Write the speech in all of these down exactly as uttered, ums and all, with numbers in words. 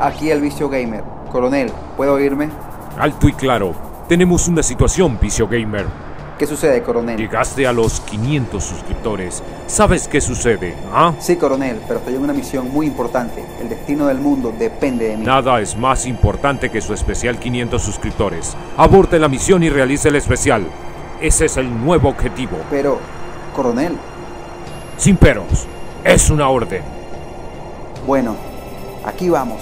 Aquí el Vicio Gamer. Coronel, ¿puedo oírme? Alto y claro. Tenemos una situación, Vicio Gamer. ¿Qué sucede, coronel? Llegaste a los quinientos suscriptores. ¿Sabes qué sucede, ah? Sí, coronel, pero estoy en una misión muy importante. El destino del mundo depende de mí. Nada es más importante que su especial quinientos suscriptores. Aborte la misión y realice el especial. Ese es el nuevo objetivo. Pero, coronel... Sin peros. Es una orden. Bueno, aquí vamos.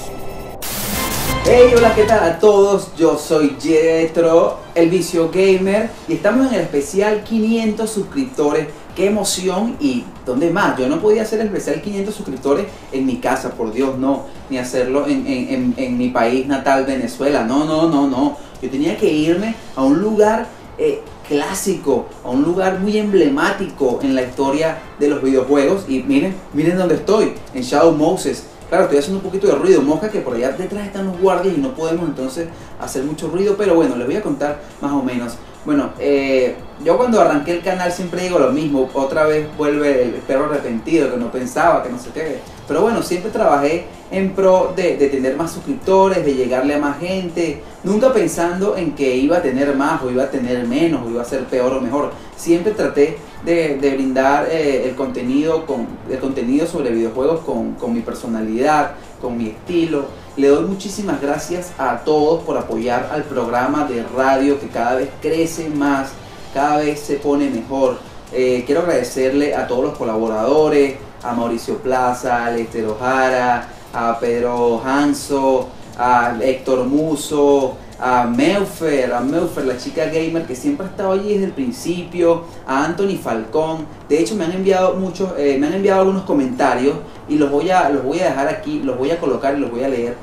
Hey, hola, ¿qué tal a todos? Yo soy Jetro, el Vicio Gamer, y estamos en el especial quinientos suscriptores. ¡Qué emoción! Y ¿dónde más? Yo no podía hacer el especial quinientos suscriptores en mi casa, por Dios, no. Ni hacerlo en, en, en, en mi país natal, Venezuela. No, no, no, no. Yo tenía que irme a un lugar eh, clásico, a un lugar muy emblemático en la historia de los videojuegos. Y miren, miren dónde estoy, en Shadow Moses. Claro, estoy haciendo un poquito de ruido, mosca, que por allá detrás están los guardias y no podemos entonces hacer mucho ruido, pero bueno, les voy a contar más o menos. Bueno, eh, yo cuando arranqué el canal siempre digo lo mismo, otra vez vuelve el perro arrepentido, que no pensaba, que no sé qué. Pero bueno, siempre trabajé en pro de, de tener más suscriptores, de llegarle a más gente, nunca pensando en que iba a tener más o iba a tener menos o iba a ser peor o mejor. Siempre traté de, de brindar eh, el, contenido con, el contenido sobre videojuegos con, con mi personalidad, con mi estilo. Le doy muchísimas gracias a todos por apoyar al programa de radio que cada vez crece más, cada vez se pone mejor. Eh, quiero agradecerle a todos los colaboradores, a Mauricio Plaza, a Lester O'Hara, a Pedro Hanzo, a Héctor Musso, a Melfer, a Melfer, la chica gamer que siempre ha estado allí desde el principio, a Anthony Falcón. De hecho, me han enviado muchos, eh, me han enviado algunos comentarios y los voy a, los voy a dejar aquí, los voy a colocar y los voy a leer.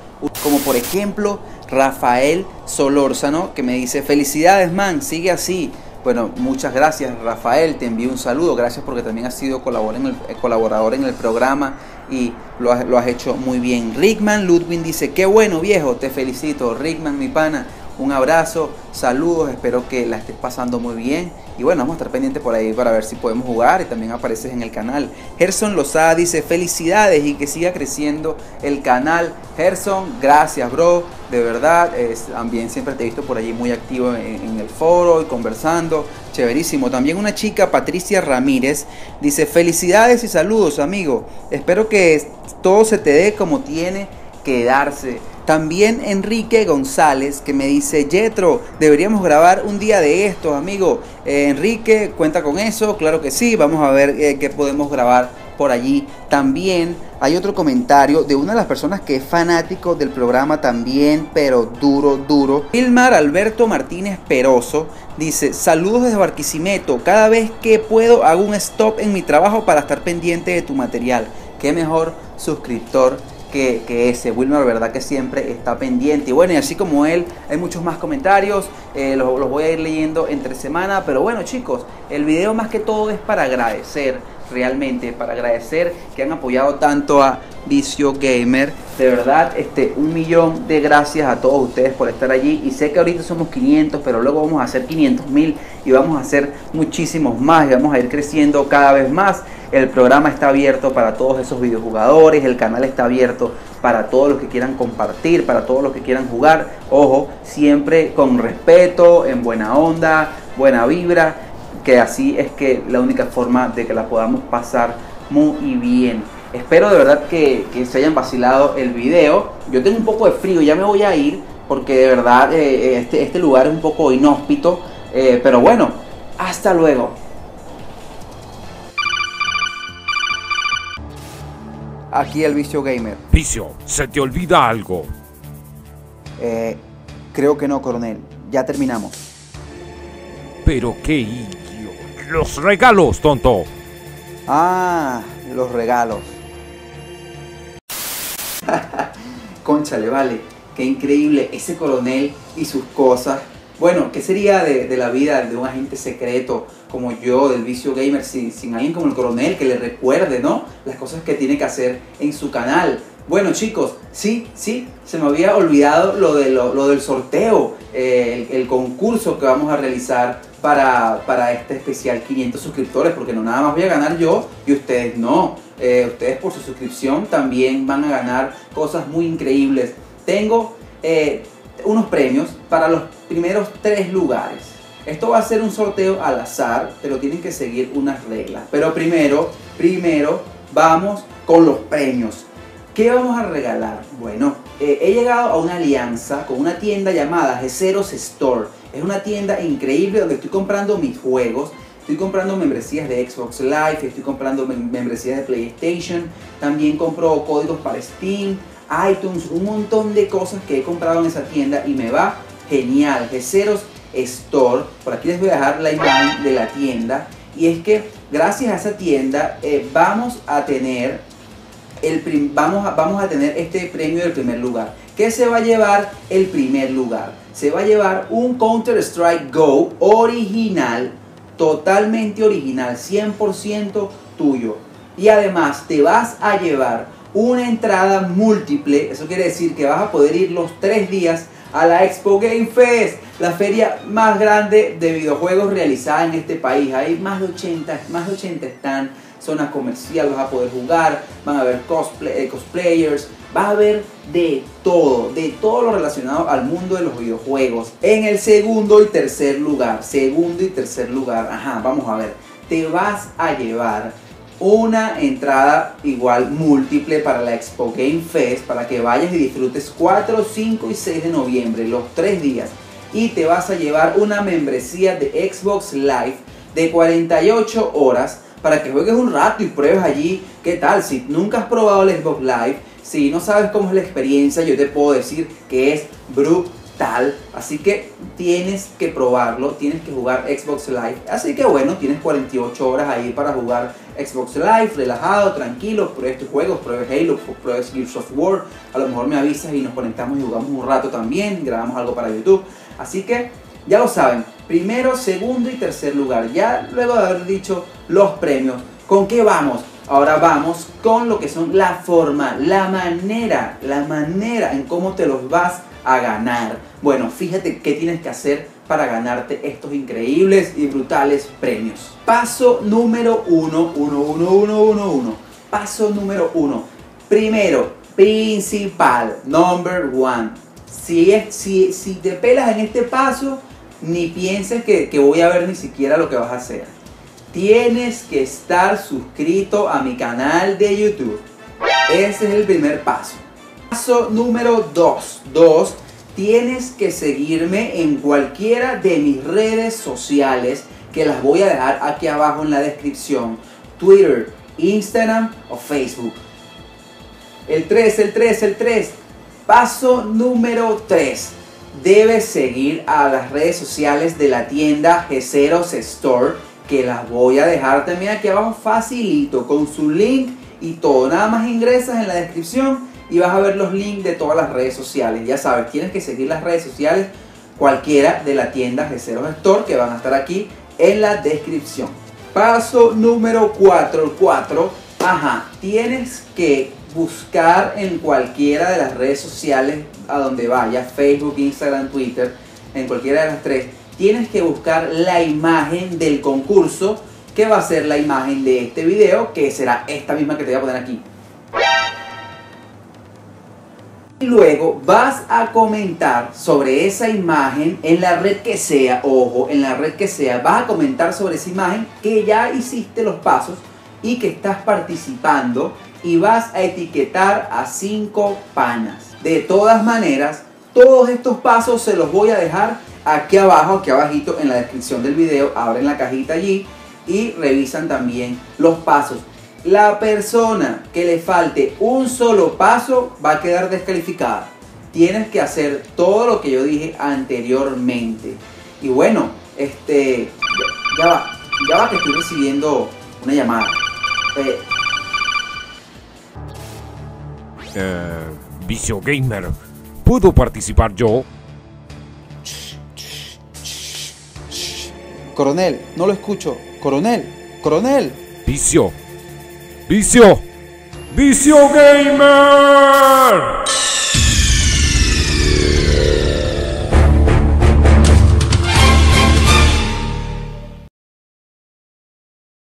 Como por ejemplo, Rafael Solórzano, que me dice: felicidades, man, sigue así. Bueno, muchas gracias, Rafael, te envío un saludo, gracias porque también has sido colaborador en el programa y lo has, lo has hecho muy bien. Rickman, Ludwig dice: qué bueno, viejo, te felicito, Rickman, mi pana, un abrazo, saludos, espero que la estés pasando muy bien. Y bueno, vamos a estar pendientes por ahí para ver si podemos jugar y también apareces en el canal. Gerson Lozada dice: felicidades y que siga creciendo el canal. Gerson, gracias, bro. De verdad, es, también siempre te he visto por allí muy activo en, en el foro y conversando. Chéverísimo. También una chica, Patricia Ramírez, dice: felicidades y saludos, amigo. Espero que todo se te dé como tiene que darse. También Enrique González, que me dice: Jetro, deberíamos grabar un día de estos, amigo. Eh, Enrique, ¿cuenta con eso? Claro que sí, vamos a ver eh, qué podemos grabar por allí. También hay otro comentario de una de las personas que es fanático del programa también, pero duro, duro. Vilmar Alberto Martínez Perozo dice: saludos desde Barquisimeto, cada vez que puedo hago un stop en mi trabajo para estar pendiente de tu material. Qué mejor suscriptor Que, que ese Wilmer, verdad que siempre está pendiente. Y bueno, y así como él, hay muchos más comentarios, eh, los, los voy a ir leyendo entre semana. Pero bueno, chicos, el video más que todo es para agradecer, realmente, para agradecer que han apoyado tanto a Vicio Gamer. De verdad, este, un millón de gracias a todos ustedes por estar allí. Y sé que ahorita somos quinientos, pero luego vamos a hacer quinientos mil y vamos a hacer muchísimos más y vamos a ir creciendo cada vez más. El programa está abierto para todos esos videojugadores, el canal está abierto para todos los que quieran compartir, para todos los que quieran jugar. Ojo, siempre con respeto, en buena onda, buena vibra, que así es que la única forma de que la podamos pasar muy bien. Espero de verdad que, que se hayan vacilado el video. Yo tengo un poco de frío, ya me voy a ir porque de verdad eh, este, este lugar es un poco inhóspito. Eh, pero bueno, hasta luego. Aquí el Vicio Gamer. Vicio, ¿se te olvida algo? Eh, creo que no, coronel. Ya terminamos. Pero qué idiota. Los regalos, tonto. Ah, los regalos. Cónchale, vale. Qué increíble ese coronel y sus cosas. Bueno, ¿qué sería de, de la vida de un agente secreto como yo, del Vicio Gamer, sin, sin alguien como el coronel que le recuerde, ¿no?, las cosas que tiene que hacer en su canal? Bueno, chicos, sí, sí, se me había olvidado lo, de, lo, lo del sorteo, eh, el, el concurso que vamos a realizar para, para este especial quinientos suscriptores, porque no nada más voy a ganar yo y ustedes no. Eh, ustedes por su suscripción también van a ganar cosas muy increíbles. Tengo eh, unos premios para los primeros tres lugares. Esto va a ser un sorteo al azar, pero tienen que seguir unas reglas. Pero primero, primero vamos con los premios. ¿Qué vamos a regalar? Bueno, eh, he llegado a una alianza con una tienda llamada Gexeros Store. Es una tienda increíble donde estoy comprando mis juegos. Estoy comprando membresías de Xbox Live, estoy comprando membresías de PlayStation. También compro códigos para Steam, iTunes, un montón de cosas que he comprado en esa tienda y me va genial. Gexeros Store, por aquí les voy a dejar la imagen de la tienda. Y es que gracias a esa tienda eh, vamos a tener el prim vamos, a, vamos a tener este premio del primer lugar. ¿Qué se va a llevar el primer lugar? Se va a llevar un Counter Strike Go original, totalmente original, cien por ciento tuyo. Y además te vas a llevar una entrada múltiple. Eso quiere decir que vas a poder ir los tres días a la Expo Game Fest, la feria más grande de videojuegos realizada en este país. Hay más de ochenta, más de ochenta stands, zonas comerciales, vas a poder jugar, van a haber cosplay, eh, cosplayers, va a haber de todo, de todo lo relacionado al mundo de los videojuegos. En el segundo y tercer lugar, segundo y tercer lugar, ajá, vamos a ver, te vas a llevar una entrada igual múltiple para la Expo Game Fest, para que vayas y disfrutes cuatro, cinco y seis de noviembre, los tres días. Y te vas a llevar una membresía de Xbox Live de cuarenta y ocho horas para que juegues un rato y pruebes allí qué tal. Si nunca has probado el Xbox Live, si no sabes cómo es la experiencia, yo te puedo decir que es brutal. Así que tienes que probarlo, tienes que jugar Xbox Live. Así que bueno, tienes cuarenta y ocho horas ahí para jugar Xbox Live, relajado, tranquilo, pruebes tus juegos, pruebes Halo, pruebes Gears of War. A lo mejor me avisas y nos conectamos y jugamos un rato también, grabamos algo para YouTube. Así que ya lo saben, primero, segundo y tercer lugar. Ya luego de haber dicho los premios, ¿con qué vamos? Ahora vamos con lo que son la forma, la manera, la manera en cómo te los vas a ganar. Bueno, fíjate qué tienes que hacer para ganarte estos increíbles y brutales premios. Paso número uno, uno, uno, uno, uno, uno. Paso número uno. Primero, principal, number one. Si, es, si, si te pelas en este paso, ni pienses que, que voy a ver ni siquiera lo que vas a hacer. Tienes que estar suscrito a mi canal de YouTube. Ese es el primer paso. Paso número dos. Tienes que seguirme en cualquiera de mis redes sociales, que las voy a dejar aquí abajo en la descripción. Twitter, Instagram o Facebook. El tres, el tres, el tres. Paso número tres. Debes seguir a las redes sociales de la tienda Gexeros Store, que las voy a dejar también aquí abajo facilito con su link y todo. Nada más ingresas en la descripción y vas a ver los links de todas las redes sociales. Ya sabes, tienes que seguir las redes sociales cualquiera de la tienda Gexeros Store, que van a estar aquí en la descripción. Paso número cuatro, ajá, tienes que buscar en cualquiera de las redes sociales a donde vayas, Facebook, Instagram, Twitter, en cualquiera de las tres. Tienes que buscar la imagen del concurso, que va a ser la imagen de este video, que será esta misma que te voy a poner aquí. Y luego vas a comentar sobre esa imagen en la red que sea, ojo, en la red que sea. Vas a comentar sobre esa imagen que ya hiciste los pasos y que estás participando, y vas a etiquetar a cinco panas. De todas maneras, todos estos pasos se los voy a dejar aquí abajo, aquí abajito en la descripción del video. Abren la cajita allí y revisan también los pasos. La persona que le falte un solo paso va a quedar descalificada. Tienes que hacer todo lo que yo dije anteriormente. Y bueno, este, ya va, ya va que estoy recibiendo una llamada. Eh. Eh, Vicio Gamer, ¿puedo participar yo? Coronel, no lo escucho. Coronel, coronel. Vicio. Vicio. Vicio Gamer.